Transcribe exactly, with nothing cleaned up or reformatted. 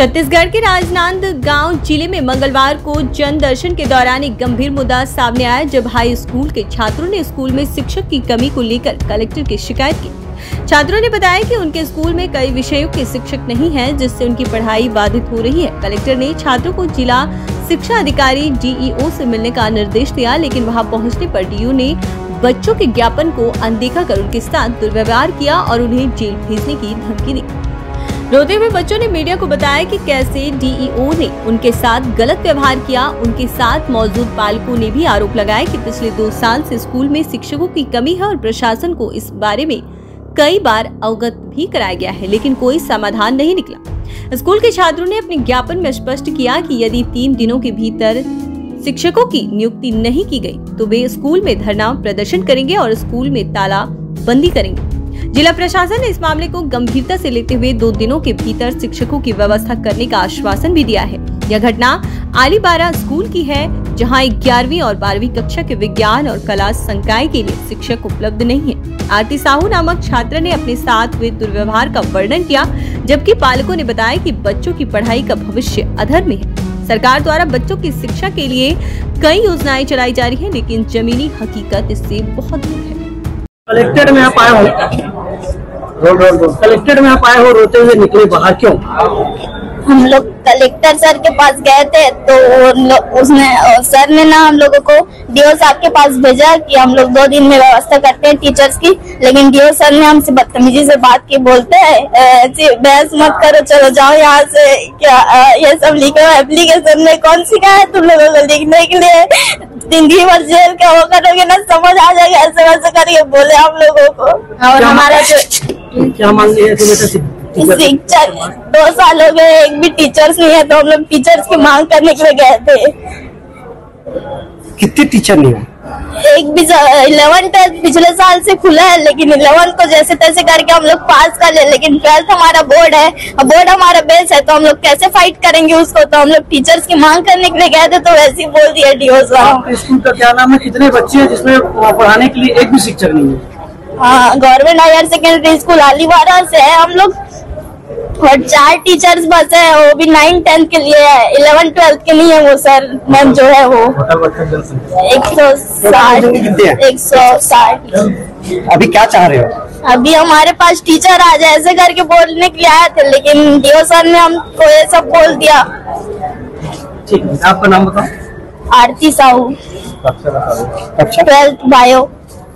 छत्तीसगढ़ के राजनांदगांव जिले में मंगलवार को जन दर्शन के दौरान एक गंभीर मुद्दा सामने आया, जब हाई स्कूल के छात्रों ने स्कूल में शिक्षक की कमी को लेकर कलेक्टर की शिकायत की। छात्रों ने बताया कि उनके स्कूल में कई विषयों के शिक्षक नहीं हैं, जिससे उनकी पढ़ाई बाधित हो रही है। कलेक्टर ने छात्रों को जिला शिक्षा अधिकारी डी ई ओ से मिलने का निर्देश दिया, लेकिन वहाँ पहुँचने पर डी ई ओ ने बच्चों के ज्ञापन को अनदेखा कर उनके साथ दुर्व्यवहार किया और उन्हें जेल भेजने की धमकी दी। रोते हुए बच्चों ने मीडिया को बताया कि कैसे डी ई ओ ने उनके साथ गलत व्यवहार किया। उनके साथ मौजूद पालकों ने भी आरोप लगाया कि पिछले दो साल से स्कूल में शिक्षकों की कमी है और प्रशासन को इस बारे में कई बार अवगत भी कराया गया है, लेकिन कोई समाधान नहीं निकला। स्कूल के छात्रों ने अपने ज्ञापन में स्पष्ट किया कि यदि तीन दिनों के भीतर शिक्षकों की नियुक्ति नहीं की गई तो वे स्कूल में धरना प्रदर्शन करेंगे और स्कूल में ताला बंदी करेंगे। जिला प्रशासन ने इस मामले को गंभीरता से लेते हुए दो दिनों के भीतर शिक्षकों की व्यवस्था करने का आश्वासन भी दिया है। यह घटना आलीवाड़ा स्कूल की है, जहां ग्यारहवीं और बारहवीं कक्षा के विज्ञान और कला संकाय के लिए शिक्षक उपलब्ध नहीं है। आरती साहू नामक छात्र ने अपने साथ हुए दुर्व्यवहार का वर्णन किया, जबकि पालकों ने बताया कि बच्चों की पढ़ाई का भविष्य अधर में है। सरकार द्वारा बच्चों की शिक्षा के लिए कई योजनाएं चलाई जा रही है, लेकिन जमीनी हकीकत इससे बहुत दूर है। कलेक्टर में आप आए हो, कलेक्टर में आप आए हो, रोते हुए निकले बाहर क्यों? हम लोग कलेक्टर सर के पास गए थे तो उसने सर ने ना हम लोगों को डी ओ साहब के पास भेजा कि हम लोग दो दिन में व्यवस्था करते हैं टीचर्स की, लेकिन डी ओ सर ने हमसे बदतमीजी से बात की, बोलते हैं ऐसी बहस मत करो, चलो जाओ यहाँ से। क्या ये सब लिखा हुआ एप्लीकेशन में? कौन सिखाया तुम लोगों को लिखने के लिए? जिंदगी भर जेल का वो करोगे ना, समझ आ जाएगा, ऐसे वैसे करके बोले हम लोगों को। और हमारा जो क्या मांग है, शिक्षा दो साल हो गए, एक भी टीचर्स नहीं है, तो हम लोग टीचर्स की मांग करने के लिए गए थे। कितने टीचर नहीं है? एक भी इलेवन ट्वेल्थ पिछले साल से खुला है, लेकिन इलेवन को जैसे तैसे करके हम लोग पास कर ले, लेकिन ट्वेल्थ हमारा बोर्ड है, बोर्ड हमारा बेस है, तो हम लोग कैसे फाइट करेंगे उसको? तो हम लोग टीचर्स की मांग करने के लिए गए थे तो वैसे ही बोल दिया डी ओ साहब। स्कूल का क्या नाम है, कितने बच्चे है जिसमें पढ़ाने के लिए एक भी शिक्षक नहीं है? हाँ, government higher secondary school Aliwada से है हम लोग, और चार टीचर्स बस है, वो भी नाइन टेंथ के लिए है, इलेवन ट्वेल्थ के नहीं है। वो सर मैम जो है वो एक सौ साठ एक सौ साठ अभी क्या चाह रहे हो? अभी हमारे पास टीचर आ जाए ऐसे करके बोलने के लिए आए थे, लेकिन डी ओ सर ने हमको ये सब बोल दिया। ठीक है, आपका नाम बताओ? Aarti Sahu, twelfth bio.